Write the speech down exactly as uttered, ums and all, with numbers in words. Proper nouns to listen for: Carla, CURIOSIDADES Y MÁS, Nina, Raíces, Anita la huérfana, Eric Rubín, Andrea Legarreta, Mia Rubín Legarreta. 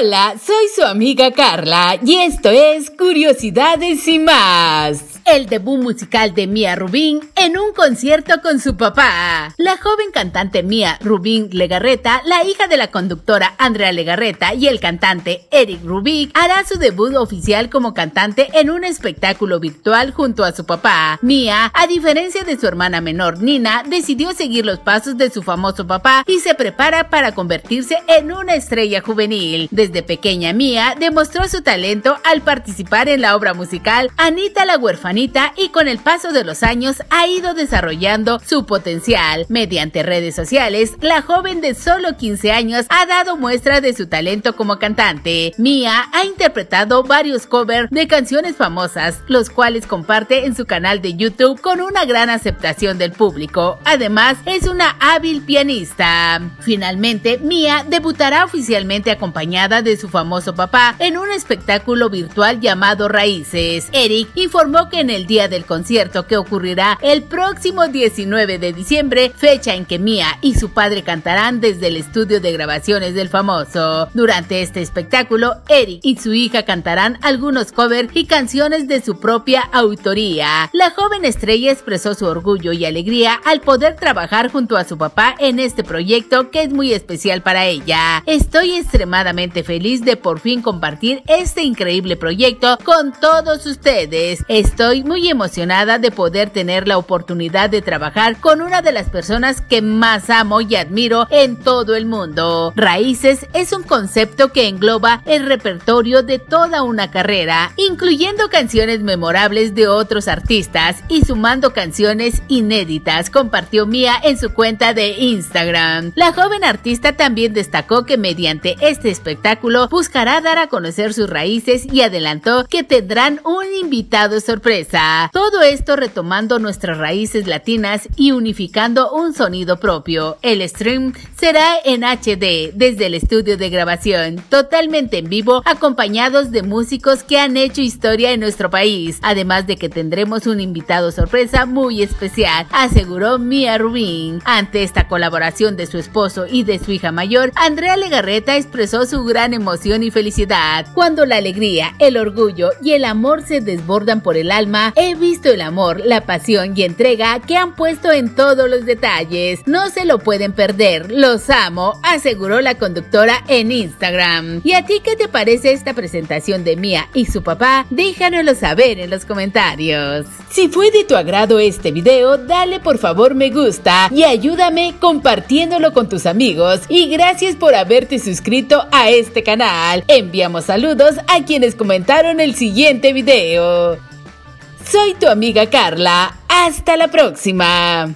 Hola, soy su amiga Carla y esto es Curiosidades y Más. El debut musical de Mia Rubín en un concierto con su papá. La joven cantante Mia Rubín Legarreta, la hija de la conductora Andrea Legarreta y el cantante Eric Rubín, hará su debut oficial como cantante en un espectáculo virtual junto a su papá. Mia, a diferencia de su hermana menor Nina, decidió seguir los pasos de su famoso papá y se prepara para convertirse en una estrella juvenil. Desde pequeña, Mia demostró su talento al participar en la obra musical Anita la huérfana y con el paso de los años ha ido desarrollando su potencial. Mediante redes sociales, la joven de solo quince años ha dado muestra de su talento como cantante. Mia ha interpretado varios covers de canciones famosas, los cuales comparte en su canal de YouTube con una gran aceptación del público. Además, es una hábil pianista. Finalmente, Mia debutará oficialmente acompañada de su famoso papá en un espectáculo virtual llamado Raíces. Eric informó que en el día del concierto, que ocurrirá el próximo diecinueve de diciembre, fecha en que Mia y su padre cantarán desde el estudio de grabaciones del famoso. Durante este espectáculo, Eric y su hija cantarán algunos covers y canciones de su propia autoría. La joven estrella expresó su orgullo y alegría al poder trabajar junto a su papá en este proyecto que es muy especial para ella. Estoy extremadamente feliz de por fin compartir este increíble proyecto con todos ustedes. Estoy muy emocionada de poder tener la oportunidad de trabajar con una de las personas que más amo y admiro en todo el mundo. Raíces es un concepto que engloba el repertorio de toda una carrera, incluyendo canciones memorables de otros artistas y sumando canciones inéditas, compartió Mia en su cuenta de Instagram. La joven artista también destacó que mediante este espectáculo buscará dar a conocer sus raíces y adelantó que tendrán un invitado sorpresa. Todo esto retomando nuestras raíces latinas y unificando un sonido propio. El stream será en H D desde el estudio de grabación, totalmente en vivo, acompañados de músicos que han hecho historia en nuestro país, además de que tendremos un invitado sorpresa muy especial, aseguró Mia Rubín. Ante esta colaboración de su esposo y de su hija mayor, Andrea Legarreta expresó su gran emoción y felicidad. Cuando la alegría, el orgullo y el amor se desbordan por el alma, he visto el amor, la pasión y entrega que han puesto en todos los detalles. No se lo pueden perder, los amo, aseguró la conductora en Instagram. ¿Y a ti qué te parece esta presentación de Mia y su papá? Déjanoslo saber en los comentarios. Si fue de tu agrado este video, dale por favor me gusta y ayúdame compartiéndolo con tus amigos. Y gracias por haberte suscrito a este canal. Enviamos saludos a quienes comentaron el siguiente video. Soy tu amiga Carla. Hasta la próxima.